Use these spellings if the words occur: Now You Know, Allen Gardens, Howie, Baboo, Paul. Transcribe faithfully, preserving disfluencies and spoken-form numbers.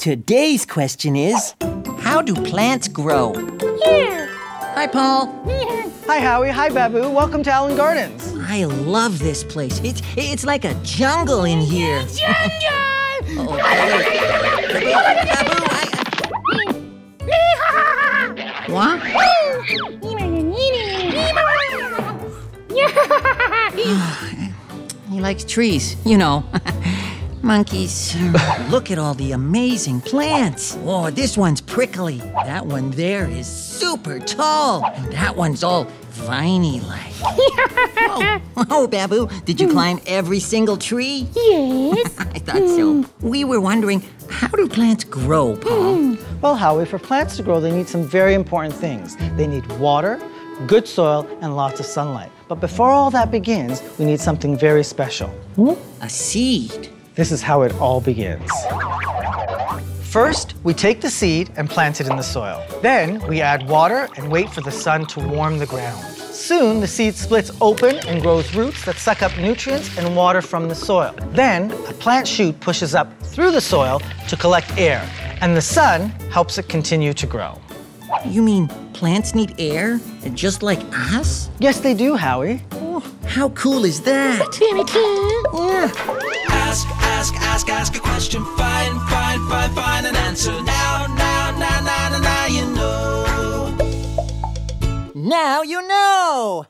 Today's question is, how do plants grow? Yeah. Hi, Paul. Yeah. Hi, Howie. Hi, Babu. Welcome to Allen Gardens. I love this place. It's, it's like a jungle in here. Jungle! Oh, Babu, I... What? He likes trees, you know. Monkeys. Look at all the amazing plants. Oh, this one's prickly. That one there is super tall. And that one's all viney-like. Oh, oh, Babu, did you climb every single tree? Yes. I thought so. We were wondering, how do plants grow, Paul? Well, Howie, for plants to grow, they need some very important things. They need water, good soil, and lots of sunlight. But before all that begins, we need something very special. A seed. This is how it all begins. First, we take the seed and plant it in the soil. Then, we add water and wait for the sun to warm the ground. Soon, the seed splits open and grows roots that suck up nutrients and water from the soil. Then, a plant shoot pushes up through the soil to collect air, and the sun helps it continue to grow. You mean plants need air, just like us? Yes, they do, Howie. Oh, how cool is that? Very cool. Yeah. Ask, ask, ask, ask a question. Find, find, find, find an answer. Now, now, now, now, now, now you know. Now you know!